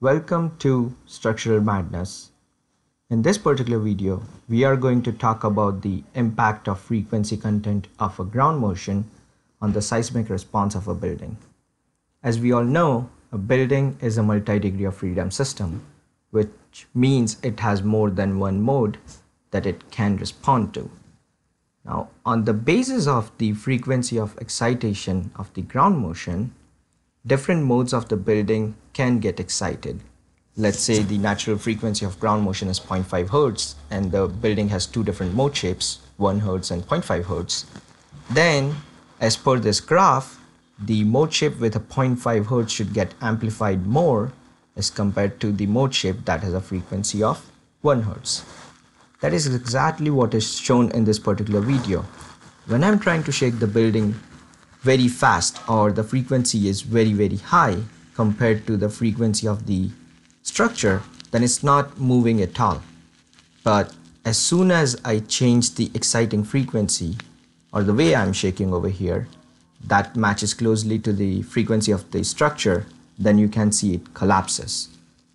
Welcome to Structural Madness. In this particular video, we are going to talk about the impact of frequency content of a ground motion on the seismic response of a building. As we all know, a building is a multi-degree of freedom system, which means it has more than one mode that it can respond to. Now, on the basis of the frequency of excitation of the ground motion, different modes of the building can get excited. Let's say the natural frequency of ground motion is 0.5 Hertz and the building has two different mode shapes, 1 Hertz and 0.5 Hertz. Then, as per this graph, the mode shape with a 0.5 Hertz should get amplified more as compared to the mode shape that has a frequency of 1 Hertz. That is exactly what is shown in this particular video. When I'm trying to shake the building very fast, or the frequency is very high compared to the frequency of the structure, then it's not moving at all. But as soon as I change the exciting frequency, or the way I'm shaking over here, that matches closely to the frequency of the structure, then you can see it collapses.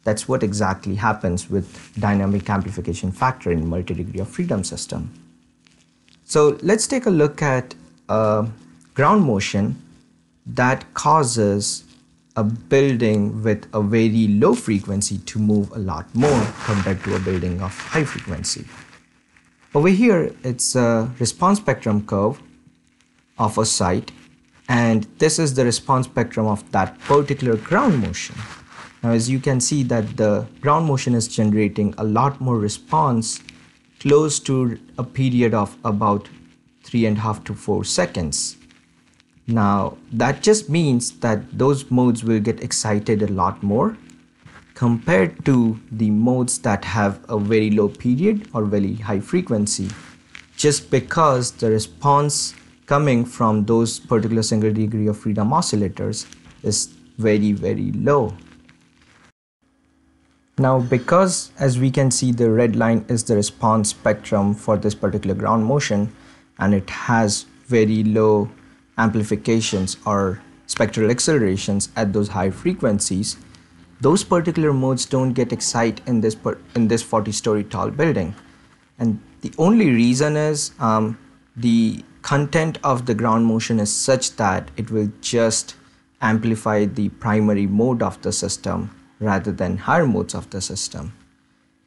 That's what exactly happens with dynamic amplification factor in multi-degree of freedom system. So let's take a look at ground motion that causes a building with a very low frequency to move a lot more compared to a building of high frequency. Over here, it's a response spectrum curve of a site, and this is the response spectrum of that particular ground motion. Now, as you can see that the ground motion is generating a lot more response close to a period of about 3.5 to 4 seconds. Now, that just means that those modes will get excited a lot more compared to the modes that have a very low period or very high frequency, just because the response coming from those particular single degree of freedom oscillators is very low. Now, because as we can see, the red line is the response spectrum for this particular ground motion, and it has very low amplifications or spectral accelerations at those high frequencies, those particular modes don't get excited in this 40-story tall building. And the only reason is the content of the ground motion is such that it will just amplify the primary mode of the system rather than higher modes of the system.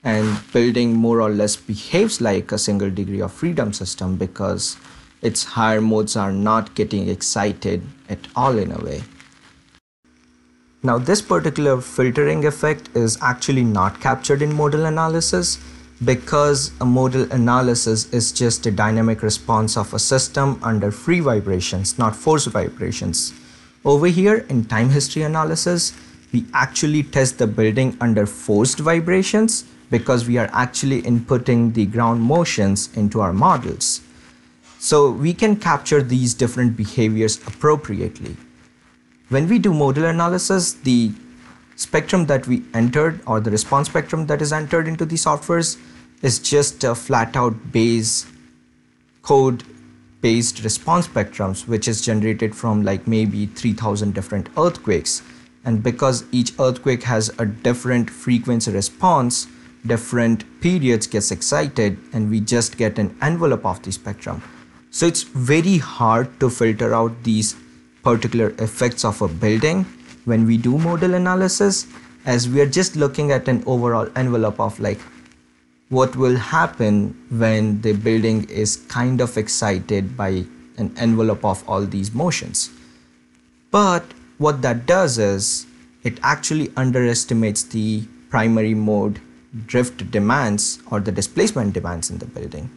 And building more or less behaves like a single degree of freedom system because its higher modes are not getting excited at all in a way. Now, this particular filtering effect is actually not captured in modal analysis, because a modal analysis is just a dynamic response of a system under free vibrations, not forced vibrations. Over here in time history analysis, we actually test the building under forced vibrations because we are actually inputting the ground motions into our models. So we can capture these different behaviors appropriately. When we do modal analysis, the spectrum that we entered, or the response spectrum that is entered into the softwares, is just a flat out Bayes code based response spectrums, which is generated from like maybe 3,000 different earthquakes. And because each earthquake has a different frequency response, different periods gets excited, and we just get an envelope of the spectrum. So it's very hard to filter out these particular effects of a building when we do modal analysis, as we are just looking at an overall envelope of like what will happen when the building is kind of excited by an envelope of all these motions. But what that does is it actually underestimates the primary mode drift demands or the displacement demands in the building.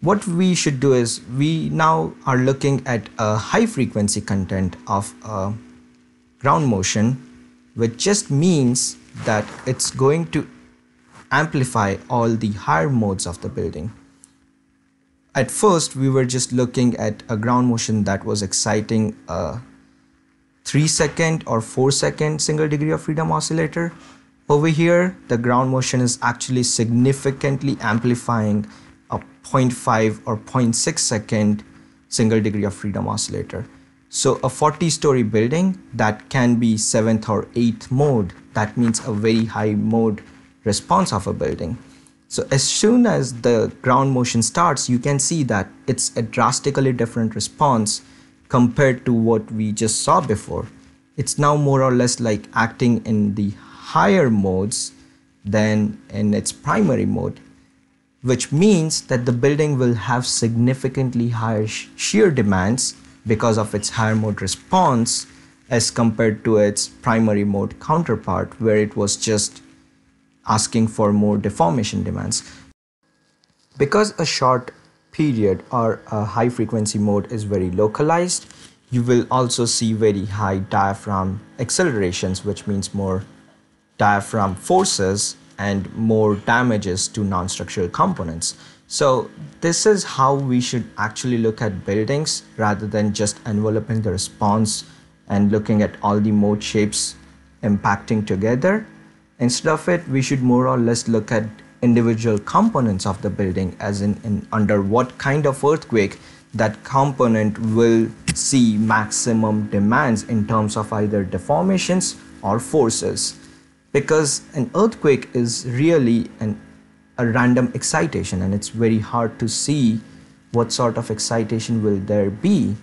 What we should do is we now are looking at a high frequency content of a ground motion, which just means that it's going to amplify all the higher modes of the building. At first, we were just looking at a ground motion that was exciting a 3-second or 4-second single degree of freedom oscillator. Over here, the ground motion is actually significantly amplifying a 0.5 or 0.6 second single degree of freedom oscillator. So a 40-story building that can be 7th or 8th mode, that means a very high mode response of a building. So as soon as the ground motion starts, you can see that it's a drastically different response compared to what we just saw before. It's now more or less like acting in the higher modes than in its primary mode, which means that the building will have significantly higher shear demands because of its higher mode response as compared to its primary mode counterpart, where it was just asking for more deformation demands. Because a short period or a high frequency mode is very localized, you will also see very high diaphragm accelerations, which means more diaphragm forces and more damages to non-structural components. So this is how we should actually look at buildings, rather than just enveloping the response and looking at all the mode shapes impacting together. Instead of it, we should more or less look at individual components of the building, as in under what kind of earthquake that component will see maximum demands in terms of either deformations or forces. Because an earthquake is really a random excitation, and it's very hard to see what sort of excitation will there be.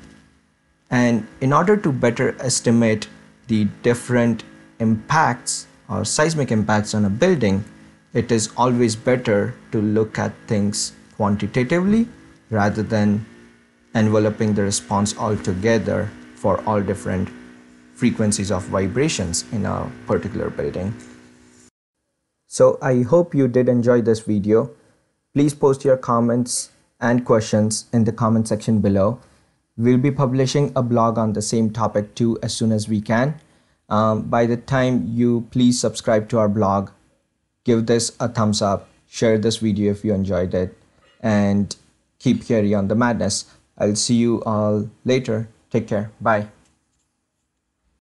And in order to better estimate the different impacts or seismic impacts on a building, it is always better to look at things quantitatively rather than enveloping the response altogether for all different frequencies of vibrations in a particular building. So I hope you did enjoy this video. Please post your comments and questions in the comment section below. We'll be publishing a blog on the same topic too as soon as we can. By the time you please subscribe to our blog, give this a thumbs up, share this video if you enjoyed it, and keep carrying on the madness. I'll see you all later. Take care. Bye.